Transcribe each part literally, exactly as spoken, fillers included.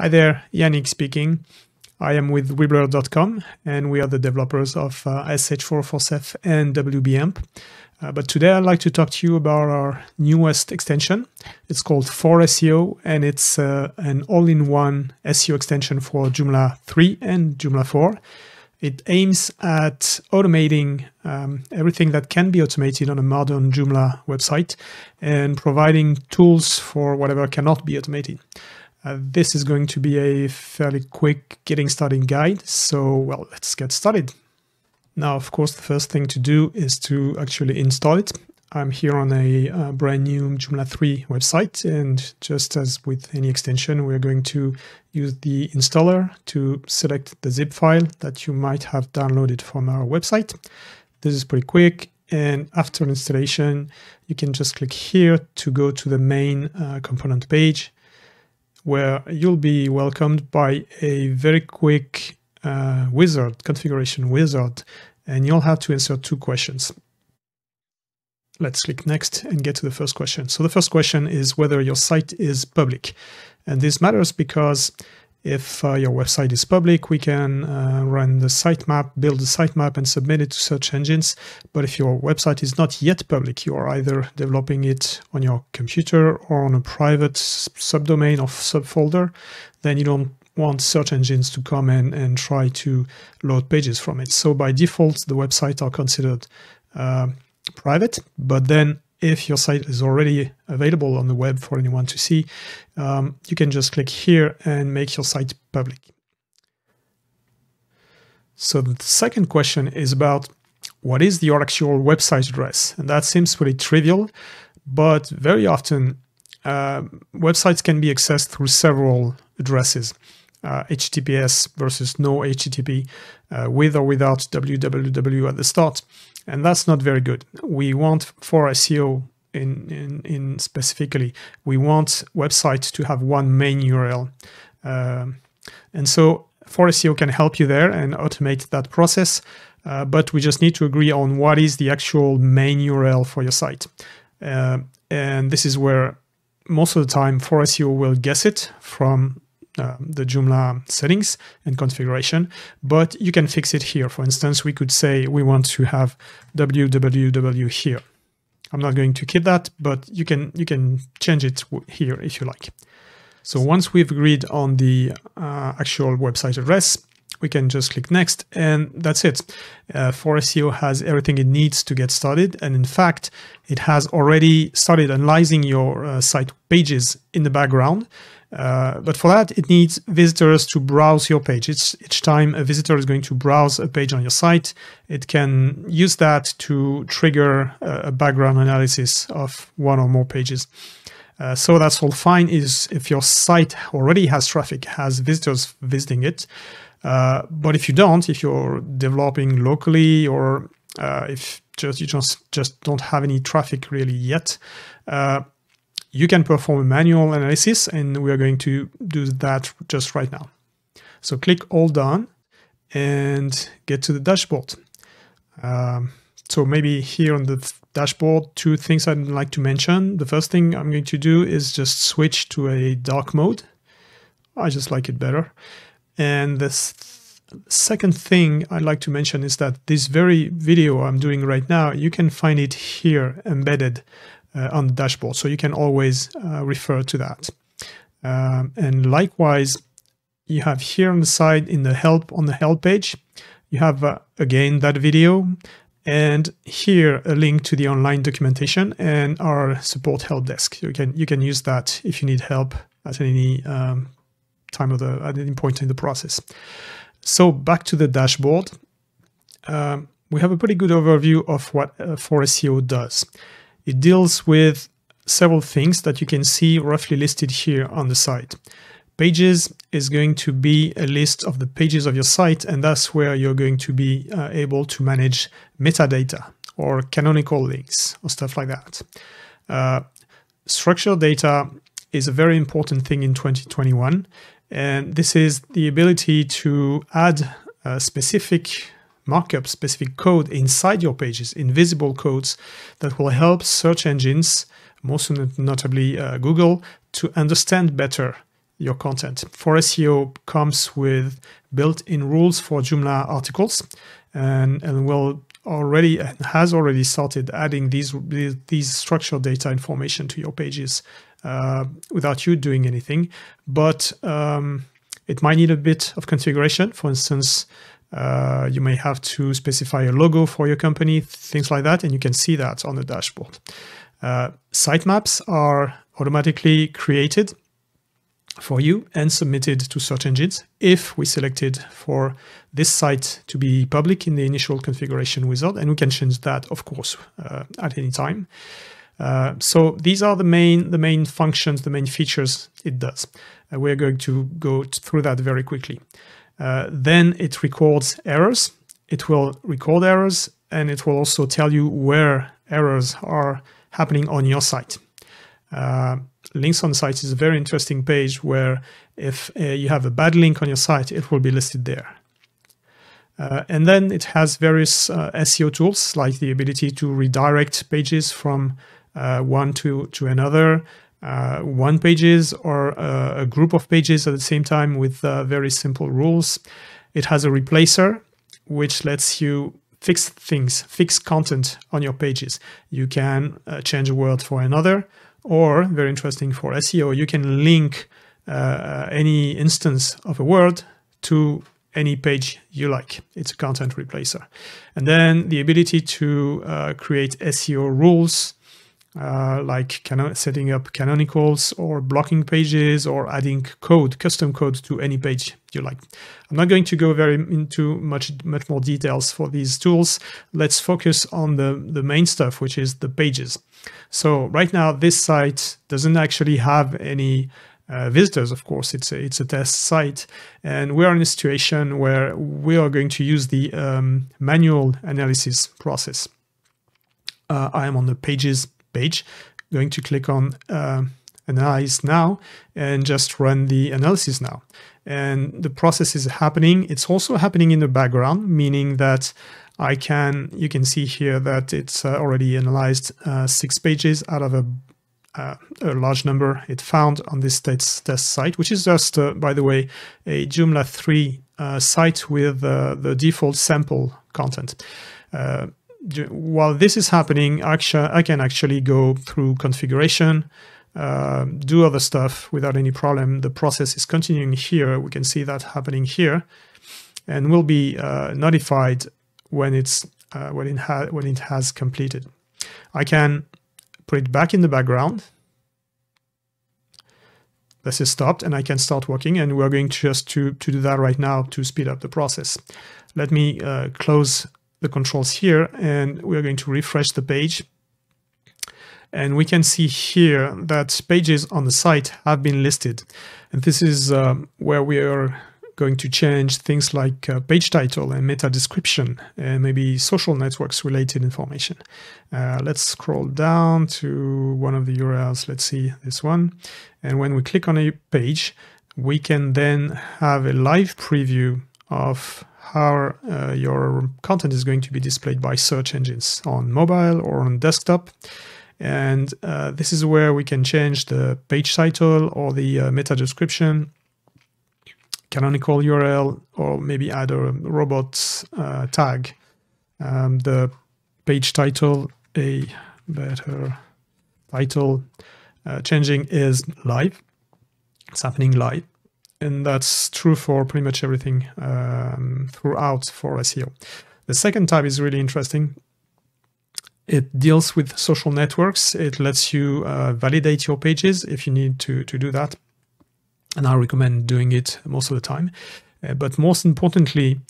Hi there, Yannick speaking. I am with weeblr dot com and we are the developers of uh, S H four oh four S F and W B A M P. Uh, but today I'd like to talk to you about our newest extension. It's called four S E O and it's uh, an all-in-one S E O extension for Joomla three and Joomla four. It aims at automating um, everything that can be automated on a modern Joomla website and providing tools for whatever cannot be automated. Uh, this is going to be a fairly quick getting started guide, so well, let's get started. Now, of course, the first thing to do is to actually install it. I'm here on a uh, brand new Joomla three website, and just as with any extension, we're going to use the installer to select the zip file that you might have downloaded from our website. This is pretty quick. And after installation, you can just click here to go to the main uh, component page, where you'll be welcomed by a very quick uh, wizard, configuration wizard, and you'll have to answer two questions. Let's click next and get to the first question. So the first question is whether your site is public. And this matters because if uh, your website is public, we can uh, run the sitemap, build the sitemap and submit it to search engines. But if your website is not yet public, you are either developing it on your computer or on a private subdomain or subfolder, then you don't want search engines to come in and try to load pages from it. So by default, the websites are considered uh, private, but then if your site is already available on the web for anyone to see, um, you can just click here and make your site public. So the second question is about what is your actual website address? And that seems pretty trivial, but very often uh, websites can be accessed through several addresses. Uh, H T T P S versus no H T T P, uh, with or without W W W at the start. And that's not very good. We want for S E O in, in, in specifically, we want websites to have one main U R L. Uh, and so four S E O can help you there and automate that process. Uh, but we just need to agree on what is the actual main U R L for your site. Uh, and this is where most of the time four S E O will guess it from Uh, the Joomla settings and configuration, but you can fix it here. For instance, we could say we want to have W W W here. I'm not going to keep that, but you can you can change it here if you like. So once we've agreed on the uh, actual website address, we can just click next, and that's it. Uh, four S E O has everything it needs to get started, and in fact, it has already started analyzing your uh, site pages in the background. Uh, but for that, it needs visitors to browse your page. It's, each time a visitor is going to browse a page on your site, it can use that to trigger uh, a background analysis of one or more pages. Uh, so that's all fine is if your site already has traffic, has visitors visiting it. Uh, but if you don't, if you're developing locally or uh, if just you just, just don't have any traffic really yet, uh, you can perform a manual analysis, and we are going to do that just right now. So click All Done and get to the dashboard. Um, so maybe here on the dashboard, two things I'd like to mention. The first thing I'm going to do is just switch to a dark mode. I just like it better. And the second thing I'd like to mention is that this very video I'm doing right now, you can find it here embedded uh, on the dashboard. So you can always uh, refer to that. Um, and likewise, you have here on the side in the help, on the help page, you have uh, again that video and here a link to the online documentation and our support help desk. You can, you can use that if you need help at any um, time of the at any point in the process. So back to the dashboard, um, we have a pretty good overview of what uh, four S E O does. It deals with several things that you can see roughly listed here on the site. Pages is going to be a list of the pages of your site, and that's where you're going to be uh, able to manage metadata or canonical links or stuff like that. Uh, structured data is a very important thing in twenty twenty-one. And this is the ability to add a specific markup, specific code inside your pages, invisible codes that will help search engines, most notably uh, Google, to understand better your content. four S E O comes with built-in rules for Joomla articles, and, and will already has already started adding these these structured data information to your pages uh, without you doing anything. But um, it might need a bit of configuration. For instance, uh, you may have to specify a logo for your company, things like that, and you can see that on the dashboard. Uh, sitemaps are automatically created for you and submitted to search engines if we selected for this site to be public in the initial configuration wizard, and we can change that, of course, uh, at any time. Uh, so these are the main the main functions, the main features it does. Uh, we're going to go through that very quickly. Uh, then it records errors. It will record errors, and it will also tell you where errors are happening on your site. Uh, Links on sites is a very interesting page where if uh, you have a bad link on your site, it will be listed there. Uh, and then it has various uh, S E O tools, like the ability to redirect pages from uh, one to, to another, uh, one pages or uh, a group of pages at the same time with uh, very simple rules. It has a replacer, which lets you fix things, fix content on your pages. You can uh, change a word for another. Or, very interesting for S E O, you can link uh, any instance of a word to any page you like. It's a content replacer. And then the ability to uh, create S E O rules, uh, like cano- setting up canonicals or blocking pages or adding code, custom code to any page you like. I'm not going to go very into much, much more details for these tools. Let's focus on the, the main stuff, which is the pages. So right now, this site doesn't actually have any uh, visitors. Of course, it's a, it's a test site, and we are in a situation where we are going to use the um, manual analysis process. Uh, I am on the pages page, going to click on uh, analyze now and just run the analysis now. And the process is happening. It's also happening in the background, meaning that I can, you can see here that it's uh, already analyzed uh, six pages out of a, uh, a large number it found on this test, test site, which is just, uh, by the way, a Joomla three uh, site with uh, the default sample content. Uh, while this is happening, actually, I can actually go through configuration, uh, do other stuff without any problem. The process is continuing here. We can see that happening here, and we'll be uh, notified when it's uh, when it ha when it has completed. I can put it back in the background. This is stopped, and I can start working. And we're going just to to do that right now to speed up the process. Let me uh, close the controls here, and we're going to refresh the page. And we can see here that pages on the site have been listed. And this is um, where we are going to change things like uh, page title and meta description, and maybe social networks related information. Uh, let's scroll down to one of the U R Ls. Let's see this one. And when we click on a page, we can then have a live preview of how uh, your content is going to be displayed by search engines on mobile or on desktop. And uh, this is where we can change the page title or the uh, meta description, canonical U R L, or maybe add a robot uh, tag. Um, the page title, a better title, uh, changing is live. It's happening live. And that's true for pretty much everything um, throughout for S E O. The second tab is really interesting. It deals with social networks. It lets you uh, validate your pages if you need to, to do that. And I recommend doing it most of the time. Uh, but most importantly,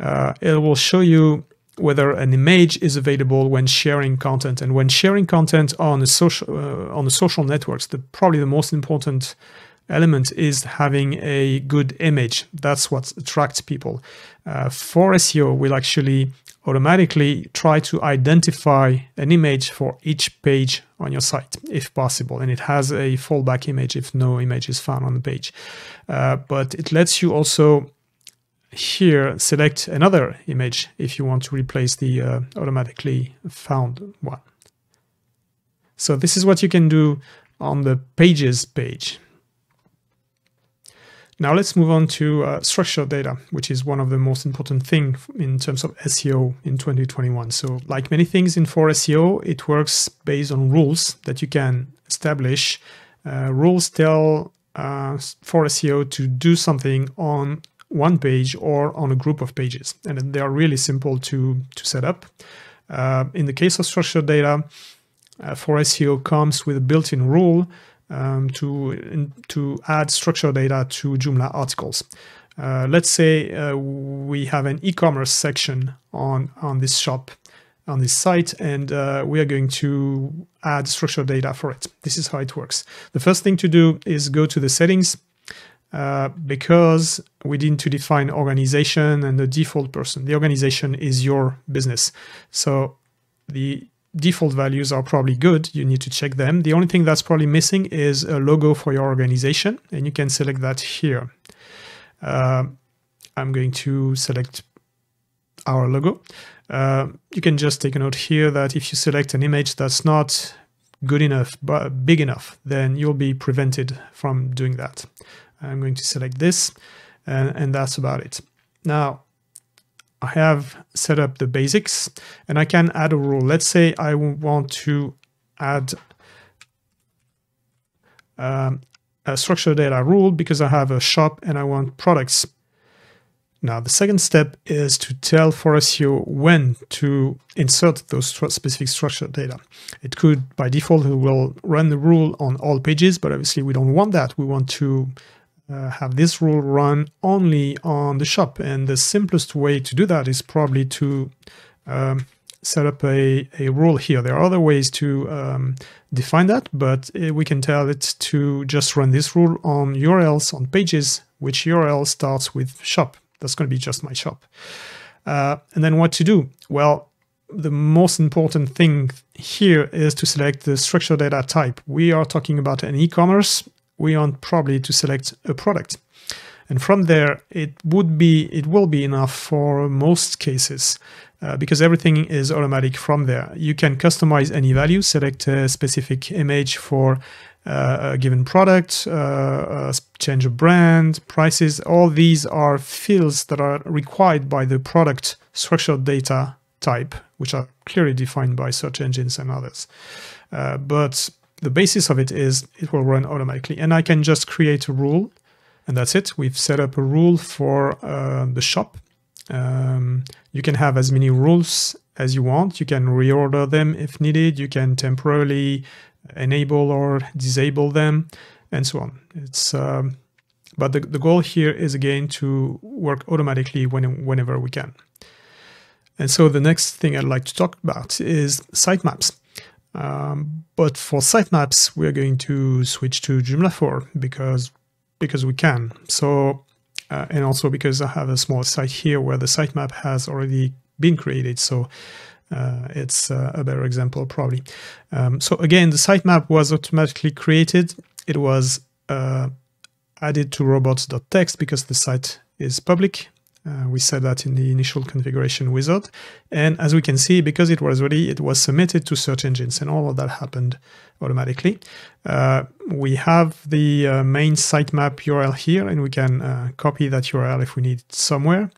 uh, it will show you whether an image is available when sharing content. And when sharing content on a social, uh, on the social networks, the, probably the most important element is having a good image. That's what attracts people. Uh, for S E O, we'll actually automatically try to identify an image for each page on your site, if possible. And it has a fallback image if no image is found on the page. Uh, but it lets you also here select another image if you want to replace the uh, automatically found one. So this is what you can do on the pages page. Now let's move on to uh, structured data, which is one of the most important things in terms of S E O in twenty twenty-one. So like many things in four S E O, it works based on rules that you can establish. Uh, rules tell uh, four S E O to do something on one page or on a group of pages, and they are really simple to, to set up. Uh, in the case of structured data, uh, four S E O comes with a built-in rule um, to, in, to add structured data to Joomla articles. Uh, let's say uh, we have an e-commerce section on, on this shop, on this site, and uh, we are going to add structured data for it. This is how it works. The first thing to do is go to the settings, Uh, because we need to define organization and the default person. The organization is your business. So the default values are probably good. You need to check them. The only thing that's probably missing is a logo for your organization, and you can select that here. Uh, I'm going to select our logo. Uh, you can just take a note here that if you select an image that's not good enough, but big enough, then you'll be prevented from doing that. I'm going to select this, and, and that's about it. Now, I have set up the basics, and I can add a rule. Let's say I want to add um, a structured data rule because I have a shop and I want products. Now, the second step is to tell four S E O when to insert those specific structured data. It could, by default, it will run the rule on all pages, but obviously we don't want that. We want to Uh, have this rule run only on the shop, and the simplest way to do that is probably to um, set up a, a rule here. There are other ways to um, define that, but we can tell it to just run this rule on U R Ls, on pages, which U R L starts with shop. That's going to be just my shop. Uh, and then what to do? Well, the most important thing here is to select the structured data type. We are talking about an e-commerce. We want probably to select a product, and from there it would be it will be enough for most cases uh, because everything is automatic from there. You can customize any value, select a specific image for uh, a given product, uh, uh, change a brand, prices. All these are fields that are required by the product structured data type, which are clearly defined by search engines and others. Uh, but the basis of it is it will run automatically, and I can just create a rule, and that's it. We've set up a rule for uh, the shop. Um, you can have as many rules as you want. You can reorder them if needed. You can temporarily enable or disable them, and so on. It's um, but the, the goal here is again to work automatically when, whenever we can. And so the next thing I'd like to talk about is sitemaps. Um, but for sitemaps, we're going to switch to Joomla four because, because we can. So, uh, and also because I have a small site here where the sitemap has already been created. So uh, it's uh, a better example probably. Um, so again, the sitemap was automatically created. It was uh, added to robots.txt because the site is public. Uh, we said that in the initial configuration wizard, and as we can see, because it was ready, it was submitted to search engines, and all of that happened automatically. Uh, we have the uh, main sitemap U R L here, and we can uh, copy that U R L if we need it somewhere.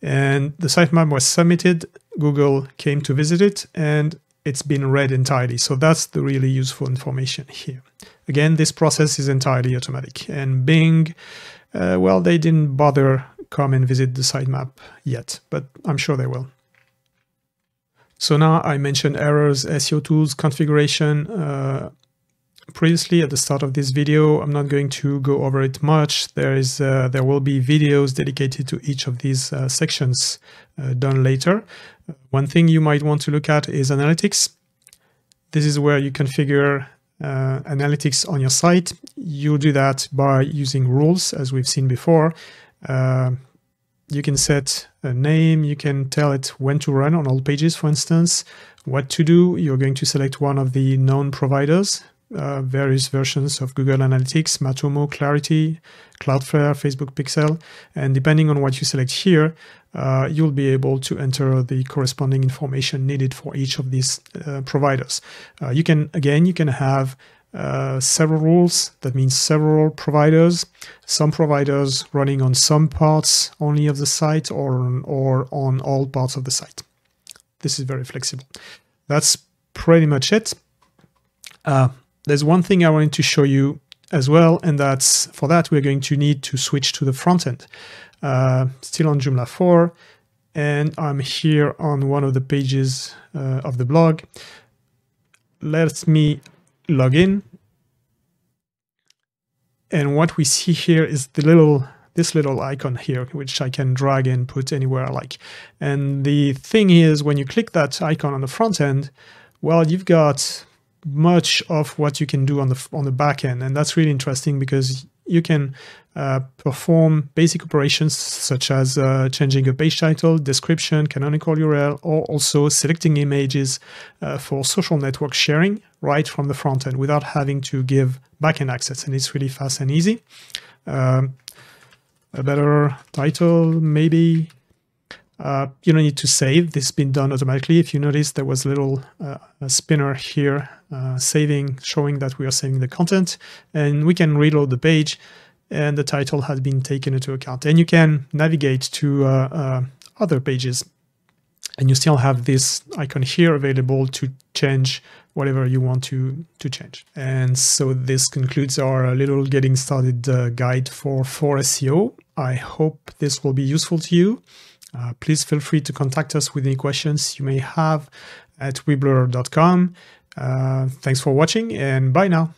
And the sitemap was submitted, Google came to visit it, and it's been read entirely. So that's the really useful information here. Again, this process is entirely automatic, and Bing, uh, well, they didn't bother come and visit the sitemap yet, but I'm sure they will. So now I mentioned errors, S E O tools, configuration uh, previously at the start of this video. I'm not going to go over it much. There is, uh, there will be videos dedicated to each of these uh, sections uh, done later. One thing you might want to look at is analytics. This is where you configure uh, analytics on your site. You do that by using rules, as we've seen before. Uh, you can set a name, you can tell it when to run on all pages, for instance, what to do. You're going to select one of the known providers, uh, various versions of Google Analytics, Matomo, Clarity, Cloudflare, Facebook Pixel, and depending on what you select here, uh, you'll be able to enter the corresponding information needed for each of these uh, providers. Uh, you can, again, you can have uh, several rules. That means several providers, some providers running on some parts only of the site or on, or on all parts of the site. This is very flexible. That's pretty much it. Uh, there's one thing I wanted to show you as well, and that's for that we're going to need to switch to the front end. Uh, still on Joomla four, and I'm here on one of the pages uh, of the blog. Let me log in, and what we see here is the little this little icon here, which I can drag and put anywhere I like. And the thing is, when you click that icon on the front end, well, you've got much of what you can do on the on the back end, and that's really interesting because you can uh, perform basic operations such as uh, changing a page title, description, canonical U R L, or also selecting images uh, for social network sharing right from the front end without having to give backend access, and it's really fast and easy. Um, a better title, maybe. Uh, you don't need to save. This has been done automatically. If you notice, there was a little uh, a spinner here uh, saving, showing that we are saving the content, and we can reload the page, and the title has been taken into account. And you can navigate to uh, uh, other pages, and you still have this icon here available to change whatever you want to, to change. And so this concludes our little getting started uh, guide for four S E O. I hope this will be useful to you. Uh, please feel free to contact us with any questions you may have at weeblr dot com. Uh, thanks for watching, and bye now.